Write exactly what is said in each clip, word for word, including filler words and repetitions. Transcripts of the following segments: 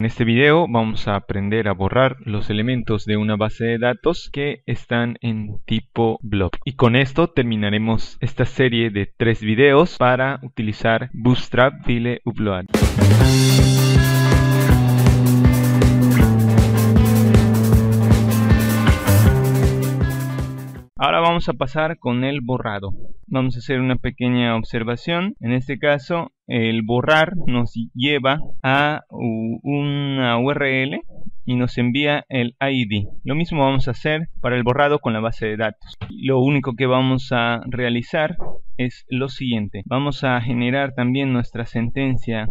En este video vamos a aprender a borrar los elementos de una base de datos que están en tipo blob. Y con esto terminaremos esta serie de tres videos para utilizar Bootstrap File Upload. Ahora vamos a pasar con el borrado. Vamos a hacer una pequeña observación. En este caso, el borrar nos lleva a una U R L y nos envía el I D. Lo mismo vamos a hacer para el borrado con la base de datos. Lo único que vamos a realizar es lo siguiente. Vamos a generar también nuestra sentencia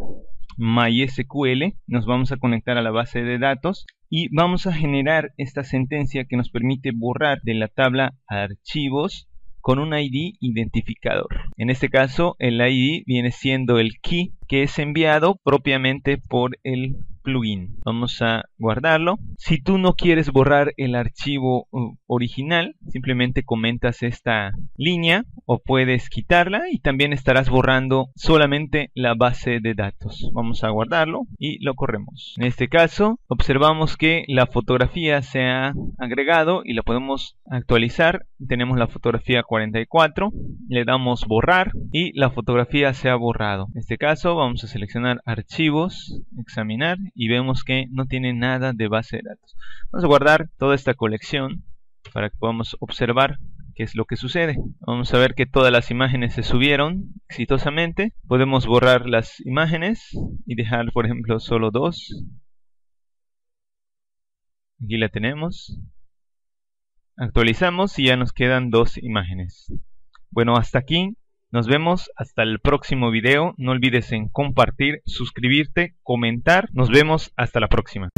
MySQL, nos vamos a conectar a la base de datos y vamos a generar esta sentencia que nos permite borrar de la tabla archivos con un I D identificador. En este caso el I D viene siendo el key que es enviado propiamente por el plugin. Vamos a guardarlo. Si tú no quieres borrar el archivo original, simplemente comentas esta línea o puedes quitarla y también estarás borrando solamente la base de datos. Vamos a guardarlo y lo corremos. En este caso observamos que la fotografía se ha agregado y la podemos actualizar. Tenemos la fotografía cuarenta y cuatro, le damos borrar y la fotografía se ha borrado. En este caso vamos a seleccionar archivos, examinar y vemos que no tiene nada de base de datos. Vamos a guardar toda esta colección para que podamos observar qué es lo que sucede. Vamos a ver que todas las imágenes se subieron exitosamente. Podemos borrar las imágenes y dejar, por ejemplo, solo dos. Aquí la tenemos. Actualizamos y ya nos quedan dos imágenes. Bueno, hasta aquí. Nos vemos hasta el próximo video. No olvides en compartir, suscribirte, comentar. Nos vemos hasta la próxima.